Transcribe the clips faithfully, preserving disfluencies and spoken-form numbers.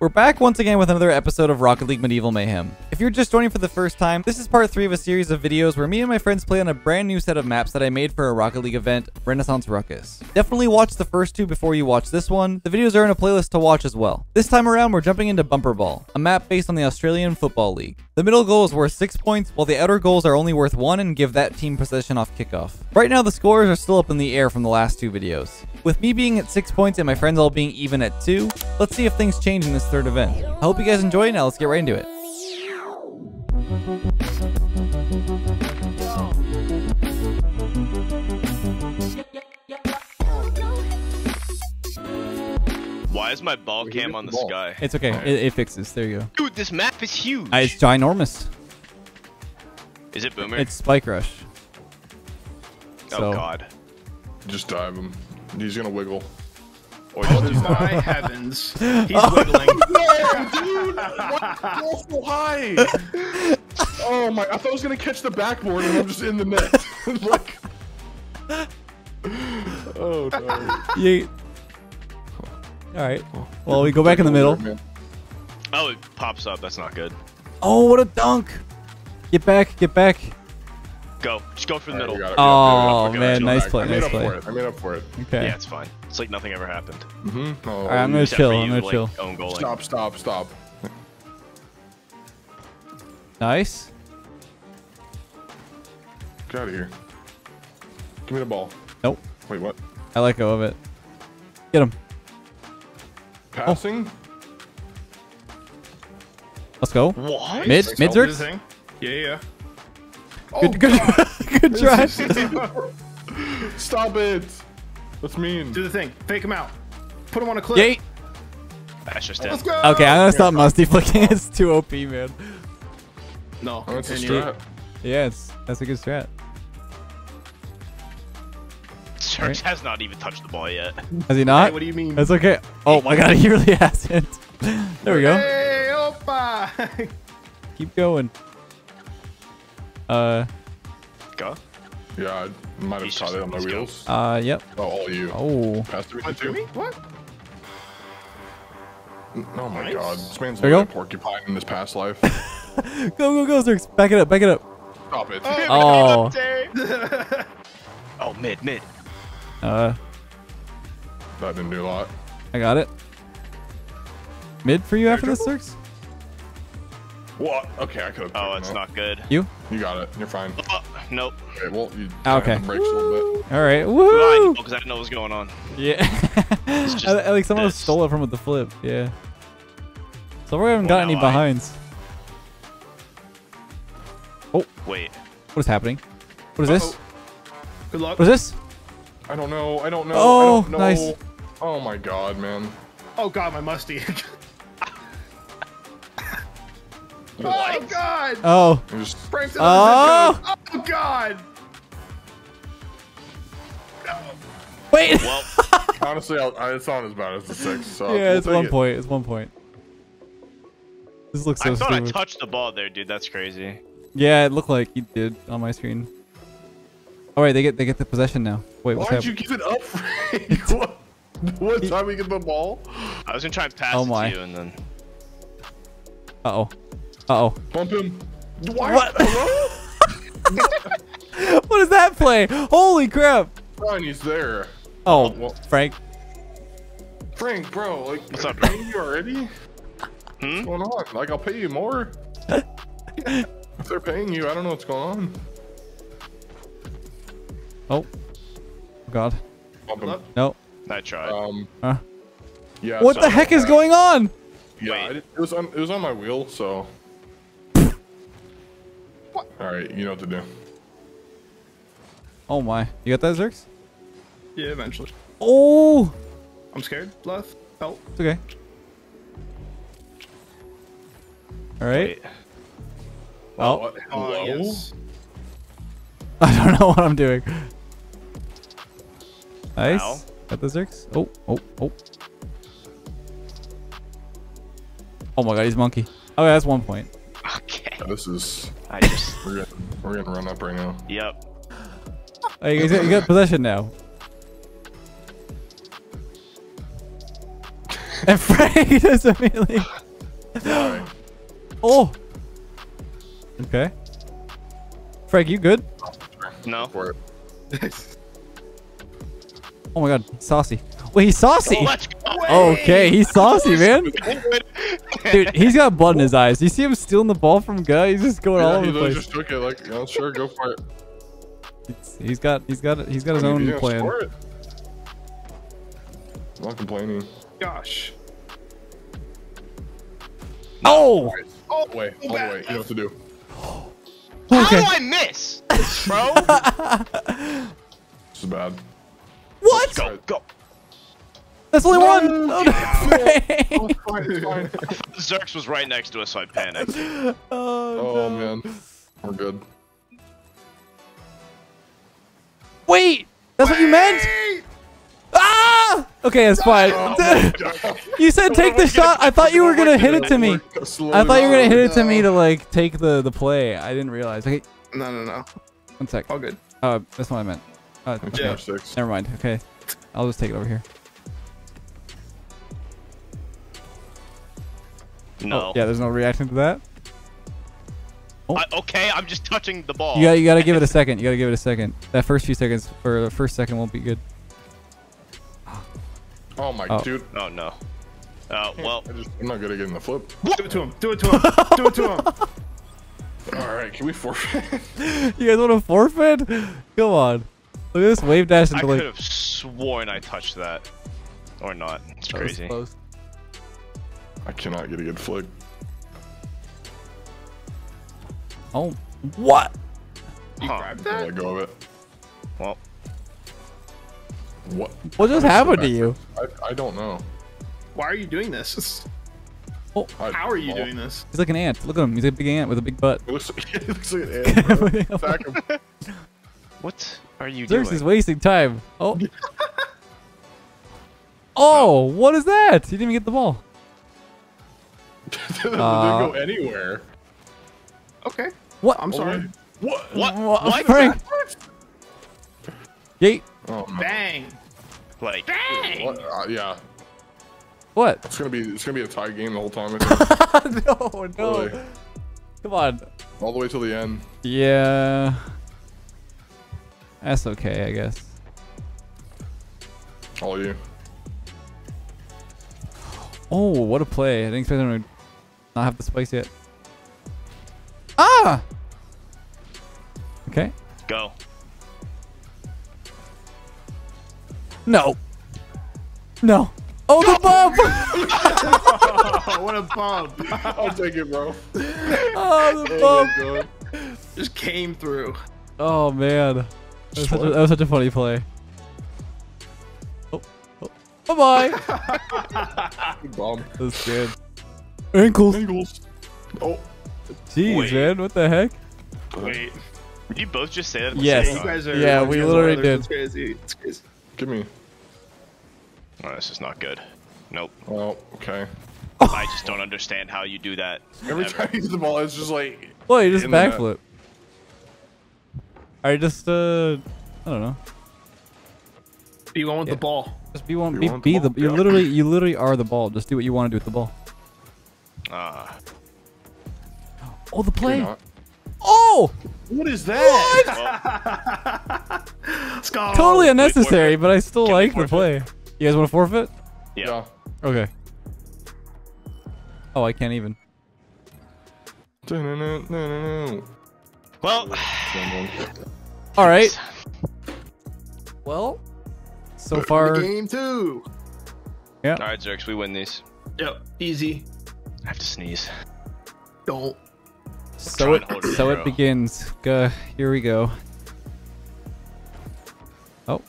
We're back once again with another episode of Rocket League Medieval Mayhem. If you're just joining for the first time, this is part three of a series of videos where me and my friends play on a brand new set of maps that I made for a Rocket League event, Renaissance Ruckus. Definitely watch the first two before you watch this one. The videos are in a playlist to watch as well. This time around, we're jumping into Bumper Ball, a map based on the Australian Football League. The middle goal is worth six points, while the outer goals are only worth one and give that team possession off kickoff. Right now, the scores are still up in the air from the last two videos. With me being at six points and my friends all being even at two, let's see if things change in this third event. I hope you guys enjoy. Now let's get right into it. Why is my ball cam on the ball? Sky? It's okay. It, it fixes. There you go. Dude, this map is huge. Uh, it's ginormous. Is it Boomer? It's Spike Rush. Oh so. God. Just dive him. He's gonna wiggle. Or oh, just my heavens. He's oh. wiggling. No, dude! Why did you go so high? Oh my, I thought I was gonna catch the backboard and I'm just in the net. Like... Oh no. Yeah. Alright. Well, we go back in the middle. Oh, it pops up. That's not good. Oh, what a dunk! Get back, get back. Go. Just go for the middle. Right, oh, man. Nice play. I nice play. Made up for it. I made up for it. Okay. Yeah, it's fine. It's like nothing ever happened. Mm-hmm. Oh, all right, I'm going to chill. I'm going like, to chill. Stop, stop, stop. Nice. Get out of here. Give me the ball. Nope. Wait, what? I let go of it. Get him. Passing? Oh. Let's go. What? Mid, mid Zerx? Yeah, yeah. Good, oh, good, good try. Stop it. That's mean. Do the thing. Fake him out. Put him on a clip. Yay. That's just it. Okay, I'm gonna stop Musty flicking. It's too O P, man. No, oh, it's a strat. Yeah, it's that's a good strat. Zerx right. has not even touched the ball yet. Has he not? Hey, what do you mean? That's okay. Oh my God, he really hasn't. There we go. Hey, opa. Keep going. Uh, Go? Yeah, I might have caught it on my wheels. Uh, yep. Oh, all you. Oh. Passed it to me? What? Oh my nice. God. This man's like a porcupine in this past life. Go, go, go, Zerx. Back it up, back it up. Stop it. Oh. Oh, oh mid, mid. Uh. That didn't do a lot. I got it. Mid for you after this, Zerx? What? Okay, I could have. Oh, it's up. Not good. You? You got it. You're fine. Uh, nope. Okay. Well, you okay. The brakes a little bit. All right. Woo! Because I didn't know what was going on. Yeah. I, like someone stole it from with the flip. Yeah. So we haven't well, got any I... behinds. Oh wait. What is happening? What is uh -oh. this? Good luck. What is this? I don't know. I don't know. Oh, I don't know. Nice. Oh my God, man. Oh God, my Musty. Oh God! Oh! Oh! Oh God! No. Wait! Well, honestly, I, I, it's not as bad as the six. So yeah, it's one point. It's one point. This looks so stupid. I thought I touched the ball there, dude. That's crazy. Yeah, it looked like you did on my screen. All right, they get they get the possession now. Wait, why did you give it up? What? What time we get the ball? I was gonna try and pass oh it to you, and then. Uh oh. Uh oh. Bump him. Why? What? What does that play? Holy crap. Brian, he's there. Oh, well, Frank. Frank, bro. Like, what's up, bro? You already? Hmm? What's going on? Like, I'll pay you more. If they're paying you, I don't know what's going on. Oh. God. Bump him. No. I tried. Um, huh? Yeah. What the heck is going on? Yeah, I did, it was on it was on my wheel, so. What? All right, you know what to do. Oh my! You got that, Zerx? Yeah, eventually. Oh! I'm scared. Left. Help. It's okay. All right. Wait. Well. Oh, uh, yes. I don't know what I'm doing. Nice. Ow. Got the Zerx? Oh! Oh! Oh! Oh my God, he's monkey. Oh, okay, that's one point. Okay. Yeah, this is. I just. We're gonna, we're gonna run up right now. Yep. Hey, you, got, you got possession now. And Freddy just immediately. Sorry. Oh. Okay. Frank, you good? No. Oh my god, saucy. Wait, he's saucy. Oh, let's go. Okay, he's saucy, man. Dude, he's got blood in his eyes. You see him stealing the ball from Guy? He's just going yeah, all over the place. He just took it. Like, you know, sure, go for it. It's, he's got, he's got, he's got his I mean, own plan. I'm not complaining. Gosh. No. Oh! All the way, all the way. You know what to do. How okay. do I miss, bro? This is bad. What? Go, go. That's only no. one. Oh, no. Oh, fine, fine. Zerx was right next to us, so I panicked. Oh, oh no. Man, we're good. Wait, that's Wait. what you meant. Ah! Okay, it's fine. Oh, you said take the shot. I thought you were gonna hit it to me. I thought you were gonna hit it to me to like take the the play. I didn't realize. Okay. No, no, no. One sec. All good. Uh, that's what I meant. Uh, okay. Yeah, six. Never mind. Okay, I'll just take it over here. No. Oh, yeah, there's no reaction to that. Oh. I, okay, I'm just touching the ball. You got, you got to give it a second. You got to give it a second. That first few seconds, or the first second, won't be good. Oh my oh. dude! Oh no! Oh well. I just, I'm not good at getting the flip. What? Do it to him! Do it to him! Do it to him! All right, can we forfeit? You guys want to forfeit? Come on! Look at this wave dash into like. I could have sworn I touched that, or not. It's crazy. Close. I cannot get a good flick. Oh, what? You huh. grabbed that? Let go of it. Well, what? What just happened to you? I, I don't know. Why are you doing this? Oh, how are you oh. doing this? He's like an ant. Look at him. He's a big ant with a big butt. It looks like, it looks like an ant. Attack him. What are you Zerx doing? Zerx is wasting time. Oh. Oh, what is that? He didn't even get the ball. That didn't uh, go anywhere. Okay. What? I'm sorry. What? What? What? What? Frank. Yeet. Oh, bang. Like. Bang. What? Uh, yeah. What? It's gonna be. It's gonna be a tie game the whole time. No, no. Really. Come on. All the way to the end. Yeah. That's okay, I guess. All you. Oh, what a play. I didn't expect him to not have the spikes yet. Ah! Okay. Go. No. No. Oh, the bump! Oh, what a bump. I'll take it, bro. Oh, the oh bump. Just came through. Oh, man. That was such a, that was such a funny play. Bye-bye. Bomb. That's good. Ankles. Ankles. Oh. Jeez, Wait. man. What the heck? Wait. Did you both just say that? Yes. You guys are, yeah, we literally did. It's crazy. It's crazy. Give me. Oh, this is not good. Nope. Oh, okay. I just don't understand how you do that. Every ever. time you hit the ball, it's just like... Well, you just backflip. I just, uh... I don't know. Be one with yeah. the ball. Just be one. Be, be, be the. the you literally, you literally are the ball. Just do what you want to do with the ball. Ah. Uh, oh, the play. Oh. What is that? What? Well, totally unnecessary, but I still Can like the play. You guys want to forfeit? Yeah. Okay. Oh, I can't even. Well. All right. Well. So far, game two. Yeah. All right, Zerx, we win these. Yep, easy. I have to sneeze. Don't. So it, so it begins. Uh, here we go. Oh.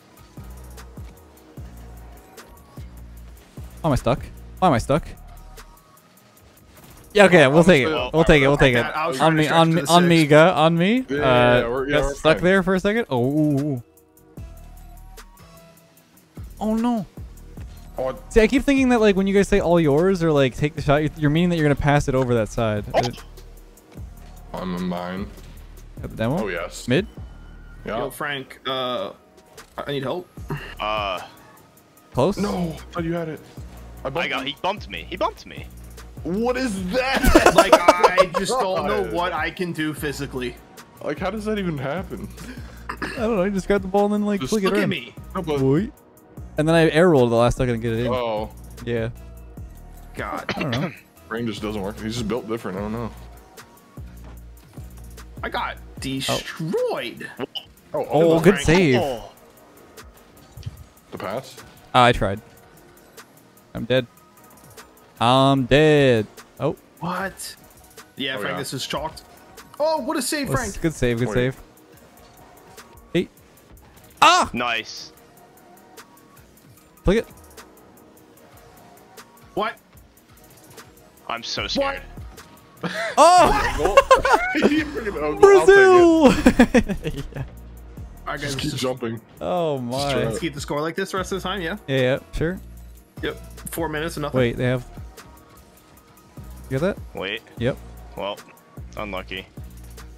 Why am I stuck? Why am I stuck? Yeah, okay, we'll take it. We'll take it. We'll take it. On me, on me, on me, go, on me. Uh, got stuck there for a second. Oh. Oh no! Oh. See, I keep thinking that like when you guys say all yours or like take the shot, you're meaning that you're gonna pass it over that side. Oh. It... I'm mine. Got the demo? Oh yes. Mid. Yeah. Yo, Frank. Uh, I need help. Uh. Close. No. I thought you had it. I, I got. He bumped me. He bumped me. What is that? Like, I just don't know what I can do physically. Like, how does that even happen? I don't know. I just got the ball and then, like, just click look it at in. me. Boy. And then I air rolled the last second to get it in. Oh. Yeah. God. I don't know. Brain just doesn't work. He's just built different. I don't know. I got destroyed. Oh, oh, oh good rank. save. Oh. The pass? Oh, I tried. I'm dead. I'm dead. Oh. What? Yeah, oh, Frank, yeah. this is chalked. Oh, what a save, Frank. Good save, good save. Hey. Ah! Nice. Click it. What? I'm so scared. What? Oh! Brazil! Yeah. I guess just keep just... jumping. Oh my. Let's keep the score like this the rest of the time, yeah? Yeah, yeah, sure. Yep. Four minutes and nothing. Wait, they have... You got that? Wait. Yep. Well, unlucky.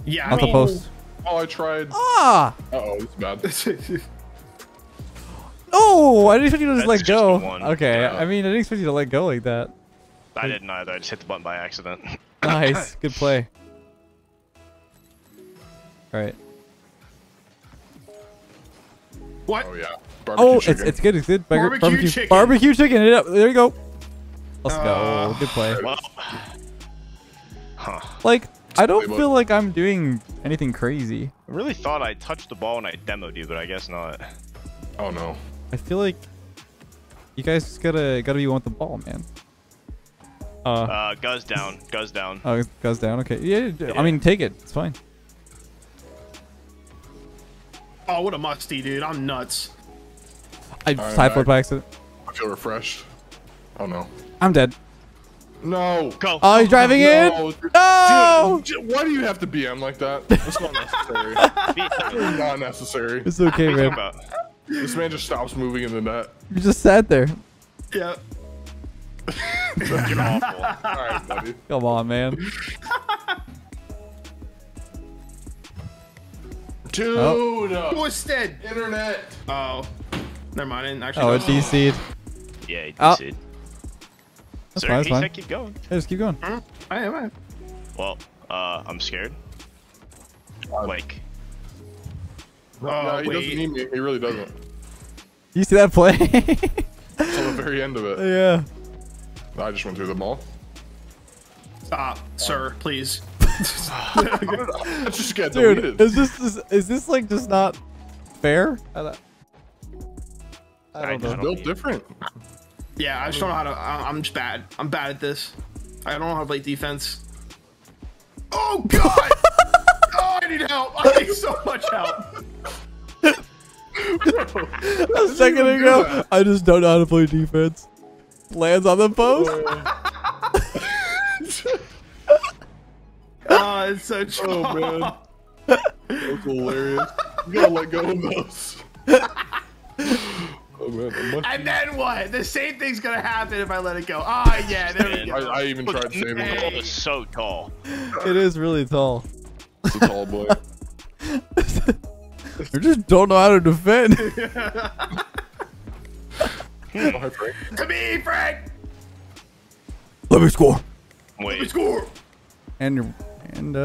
Yeah, Not I mean... the post. Oh, I tried. Ah! Uh-oh, it's bad. Oh, I didn't expect you to just That's let go. Just okay, yeah. I mean, I didn't expect you to let go like that. I didn't either. I just hit the button by accident. Nice. Good play. All right. What? Oh, yeah. Barbecue oh, chicken. It's, it's good. It's good. Barbecue, barbecue chicken. Barbecue chicken. It up. There you go. Let's uh, go. Good play. Well, huh. Like, it's I don't feel like I'm doing anything crazy. I really thought I touched the ball and I demoed you, but I guess not. Oh, no. I feel like you guys just gotta, gotta be want the ball, man. Uh, uh Guz down. Guz down. Oh, Guz down. Okay. Yeah, yeah. I mean, take it. It's fine. Oh, what a musty, dude. I'm nuts. I right, side flip by accident. I feel refreshed. Oh, no. I'm dead. No. Go. Oh, he's driving no. in? No. Dude, why do you have to B M like that? It's not necessary. It's not necessary. It's okay, man. This man just stops moving in the net. You just sat there. Yeah. That's fucking awful. All right, buddy. Come on, man. Dude, oh. Twisted internet. Oh, never mind. I didn't actually. Oh, it D C'd. Yeah, he D C'd. Oh. Sir, he said keep going. Yeah, just keep going. Mm-hmm. I am. I am. Well, uh, I'm scared. Um, like. Oh, no, he wait. doesn't need me. He really doesn't. You see that play? Until the very end of it. Yeah. I just went through the mall. Stop, um, sir, please. I just got deleted. Dude, is this, is, is this like just not fair? I don't, I don't I know. It's built different. Yeah, I just don't know how to. I'm just bad. I'm bad at this. I don't know how to play defense. Oh God! Oh, I need help. I need so much help. Bro, a second ago, that? I just don't know how to play defense. Lands on the post. Oh, it's so true. Oh, man. That's hilarious. You gotta let go of those. Oh, man. And then what? The same thing's gonna happen if I let it go. Oh, yeah, there man, we go. I, I even tried saving it. The ball is so tall. It is really tall. It's a tall boy. You just don't know how to defend. To me, Frank! Let me score. Wait. Let me score. And your, and uh,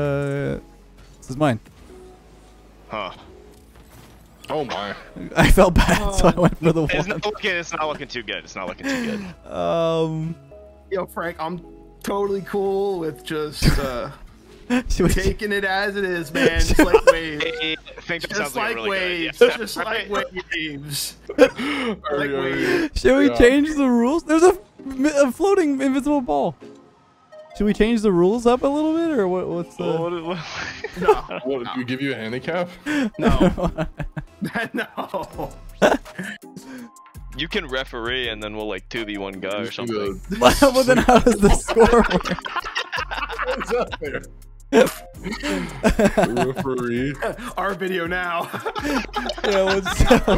this is mine. Huh. Oh my. I felt bad, oh. so I went for the one. It's not, looking, it's not looking too good. It's not looking too good. Um. Yo, Frank, I'm totally cool with just uh, taking it as it is, man. Just like waves. I think that just like, like really waves. Good just like waves. Like waves. Should we yeah. change the rules? There's a, a floating invisible ball. Should we change the rules up a little bit, or what, what's the? What, what, no. What, no. Do we give you a handicap? No. No. You can referee, and then we'll like two v one guy or something. Well, then how does the score work? What's up there? Referee. Our video now. Yeah, what's up?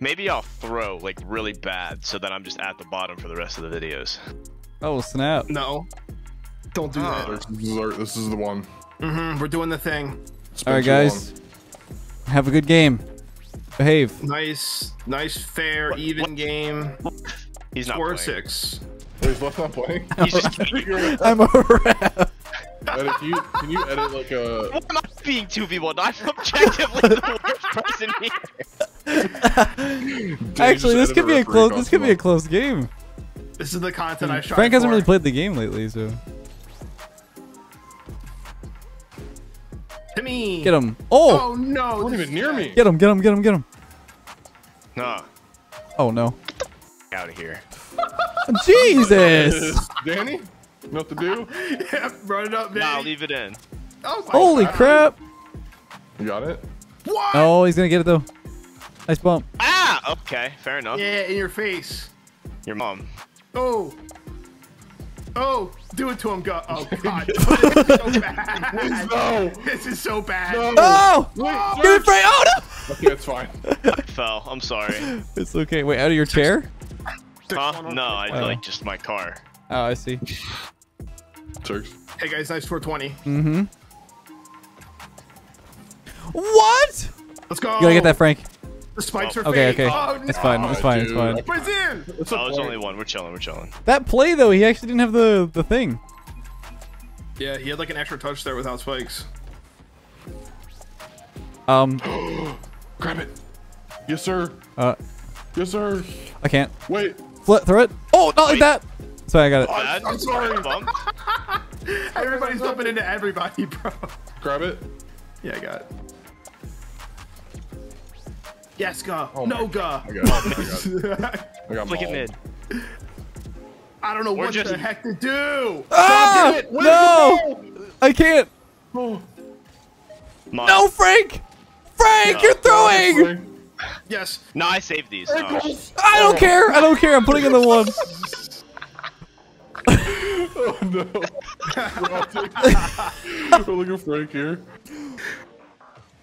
Maybe I'll throw like really bad, so that I'm just at the bottom for the rest of the videos. Oh snap! No, don't do uh, that. This, this is the one. Mm-hmm. We're doing the thing. All right, guys. Long. Have a good game. Behave. Nice, nice, fair, what? even what? game. He's not Four playing. six. Wait, what's not playing? He's just kidding. I'm a ref. But if you, can you edit like a... Why am I being two v one? I'm objectively the worst person here. Dude, actually, this could be a close. This could be a close game. This is the content I shot. Frank hasn't really played the game lately, so. To me. Get him! Oh, oh no! Not even near me! Get him! Get him! Get him! Get him! Nah. Oh no! Get the f out of here! Jesus! Danny, what to do? Yeah, run it up, Danny. Nah, leave it in. Oh, holy God. Crap! You got it? What? Oh, he's gonna get it though. Nice bump. Ah! Okay, fair enough. Yeah, in your face. Your mom. Oh. Oh, do it to him, go. Oh, God. This is so bad. No. This is so bad. No. Oh, wait, give it Frank. Oh, no. Okay, it's fine. I fell. I'm sorry. It's okay. Wait, out of your chair? Huh? No, I oh. like just my car. Oh, I see. Turks. Hey, guys, nice four twenty. Mm-hmm. What? Let's go. You gotta get that, Frank. The spikes oh. are okay, fake. Okay, oh, no. It's fine. It's fine. It's fine. It's fine. It's in. It's oh, it's only one. We're chilling. We're chilling. That play though, he actually didn't have the the thing. Yeah, he had like an extra touch there without spikes. Um, grab it. Yes, sir. Uh, yes, sir. I can't. Wait. Flip through it. Oh, not Wait. like that. Sorry, I got it. Oh, I'm sorry. Everybody's bumping into everybody, bro. Grab it. Yeah, I got it. Yes, Gah. Oh no, Gah. I got Flick it mid. I don't know We're what just... the heck to do. Ah, it. No. I can't. Oh. No, Frank. Frank, no. you're throwing. No, Frank. Yes. No, I saved these. No. I don't oh. care. I don't care. I'm putting in the one. Oh, no. We're looking at Frank here.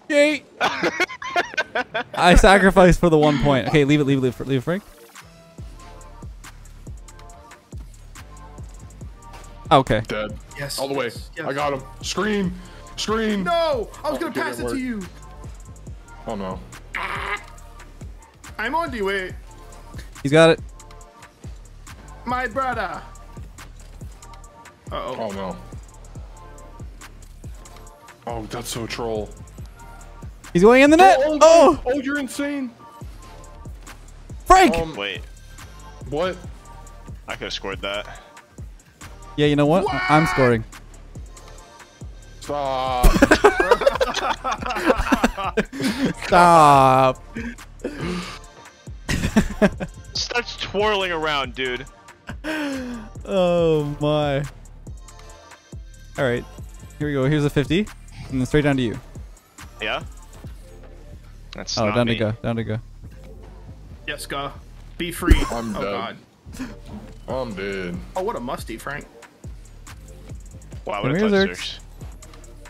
Yay. I sacrificed for the one point. Okay, leave it, leave it, leave it, leave it, Frank. Okay. Dead. Yes. All the way. Yes. I got him. Scream. Scream. No, I was oh, gonna pass it, it to you. Oh no. I'm on you, wait. He's got it. My brother. Uh oh. Oh no. Oh, that's so troll. He's going in the net. Oh, oh, oh. oh you're insane. Frank. Um, Wait. What? I could have scored that. Yeah, you know what? what? I'm scoring. Stop. Stop. Starts twirling around, dude. Oh my. All right. Here we go. Here's a fifty. And then straight down to you. Yeah. That's oh, down me. to go, down to go. Yes, go. Be free. I'm oh, dead. God. I'm dead. Oh, what a musty, Frank. Wow, what a touch.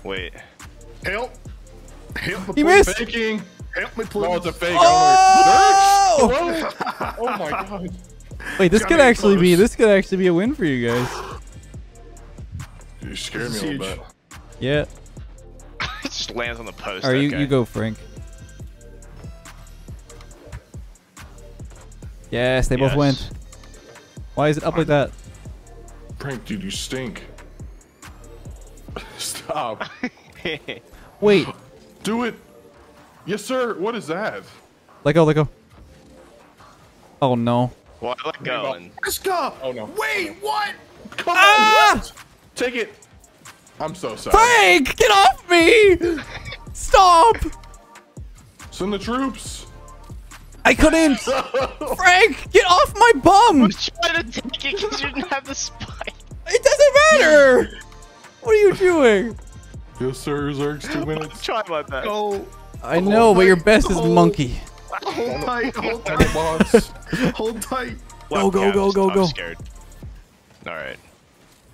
Wait. Help. Help. He missed. Faking. Help me, please. Oh, it's a fake. Oh, oh! oh my God. Wait, this Got could actually close. be this could actually be a win for you guys. You scared me a little bit. Yeah. It just lands on the post. All right, you, you go, Frank. Yes, they yes. both went. Why is it up like that? Prank, dude, you stink. Stop. Wait. Do it. Yes, sir. What is that? Let go, let go. Oh, no. What? Let go. Let's go. Oh, no. Wait, what? Come ah! on. What? Take it. I'm so sorry. Frank, get off me. Stop. Send the troops. I couldn't! Frank, get off my bum! I was trying to take it because you didn't have the spike. It doesn't matter! What are you doing? Yes, sir, Zerx, two minutes. Try my best. Oh, I know, but tight. your best is oh. monkey. Hold tight, hold tight. Hold tight. Go, go, go, go, go. I'm scared. Alright.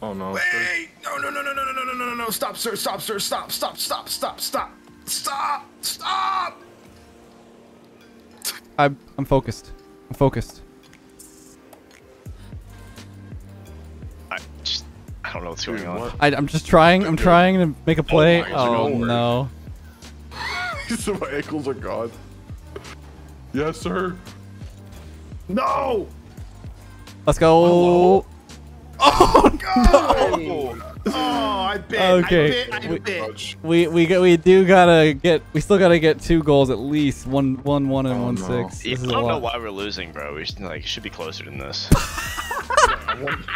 Oh, no. Wait! No, no, no, no, no, no, no, no, no, no. Stop, sir, stop, sir, stop, stop, stop, stop, stop. Stop, stop! I'm, I'm focused. I'm focused. I just I don't know what's going on. I, I'm just trying. I'm trying to make a play. Oh, oh no! So my ankles are gone. Yes, sir. No. Let's go. Oh, oh no. No. Oh, I bet. Okay. I bet. I bet. We, we we we do gotta get. We still gotta get two goals at least. One one one and oh, one no. six. This I don't know why we're losing, bro. We should, like should be closer than this.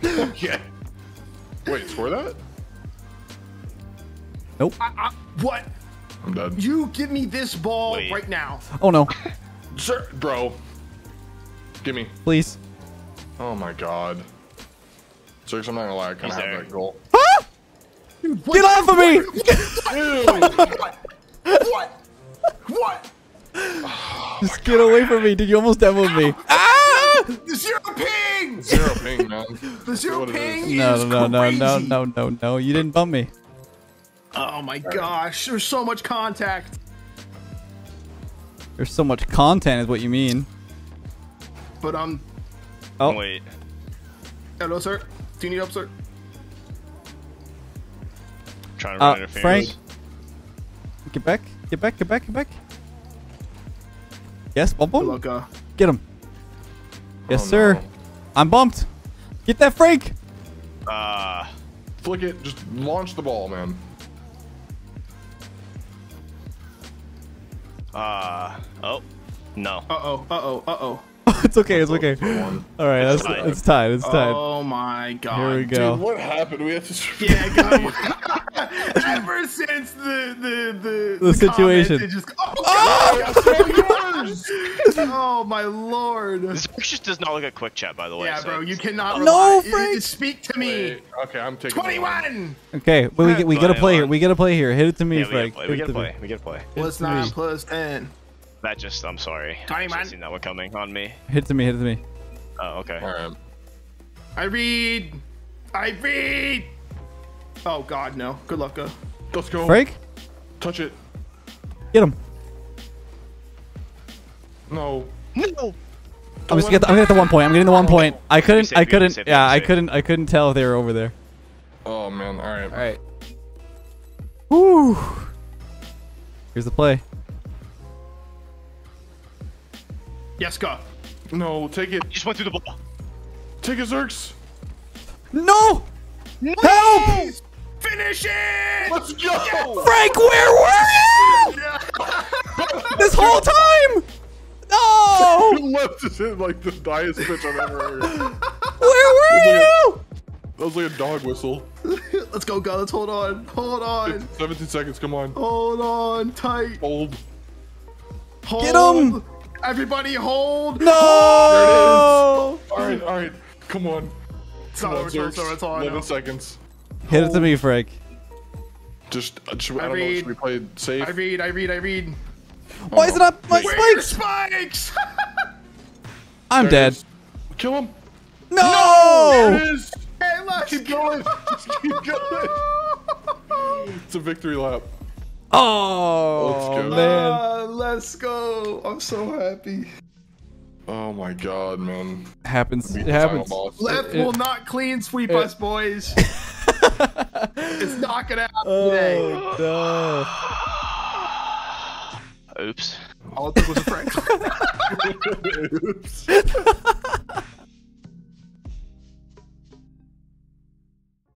Okay. Wait, score that? Nope. I, I, what? I'm done. You give me this ball Wait. right now. Oh no. Sir, bro. Give me. Please. Oh my god. Zurx, I'm not gonna lie, I kinda have that goal. Ah! Dude, what? Get off of me! What? What? What? What? Oh, just get god. away from me, dude. You almost demoed Ow. me. Ah! The zero ping! Zero ping, man. The zero ping is No, no, no, crazy. no, no, no, no, no. You didn't bump me. Oh my gosh, there's so much contact. There's so much content is what you mean. But um... Oh. Wait. Hello, sir. Do you need help, sir? I'm trying to uh, run interference. Frank. Get back. Get back. Get back. Get back. Yes, bump him. Look, uh, Get him. Yes, oh, sir. No. I'm bumped. Get that, Frank. Uh, flick it. Just launch the ball, man. Uh, oh. No. Uh-oh. Uh-oh. Uh-oh. It's okay, it's okay. All right, it's, that's, tied. it's tied, it's tied. Oh my god. Here we go. Dude, what happened? We have to... Yeah, guys. Ever since the... The, the, the, the situation. Comments, just... Oh, oh! God, oh my lord. This just does not look at quick chat, by the way. Yeah, so. bro, you cannot rely. No, Frank! It, it, speak to me. Wait, okay, I'm taking twenty-one! Okay, well, we, get, we gotta play here. We gotta play here. Hit it to me, yeah, Frank. We gotta play, we gotta play. Plus nine, plus ten. That just, I'm sorry. I haven't seen that one coming on me. Hit to me, hit to me. Oh, okay. Right. I read. I read. Oh, God, no. Good luck, go. Let's go. Frank? Touch it. Get him. No. No. I'm just get the, I'm getting the one point. I'm getting the one point. I couldn't, I couldn't, yeah, I couldn't, I couldn't tell if they were over there. Oh, man. All right. All right. Woo. Here's the play. Yes, go. No, take it. You just went through the ball. Take it, Zurx. No! No! Help! Finish it! Let's go! Yes! Frank, where were you? Yeah. This whole time! No! You left us in like the diest bitch I've ever heard. Where were you? Like a, that was like a dog whistle. Let's go, guys. Let's hold on. Hold on. seventeen seconds, come on. Hold on tight. Hold. Hold. Get him! Everybody hold! No! Hold. There it is! Alright, alright. Come on. Come on, Zurx. eleven seconds. Hit hold. it to me, Frank. Just, uh, should, I, I don't read. know, should we play it safe? I read, I read, I read. Why oh, is it not my spikes? spikes? I'm there dead. Kill him. No! No! There it is! Hey, let's keep going! Just keep going! It's a victory lap. Oh, let's go. Man. Uh, let's go. I'm so happy. Oh my god, man. Happens. It happens. Left it, will not clean sweep it. us, boys. It's not gonna happen oh, today. No. Oops. All it took was a prank. Oops.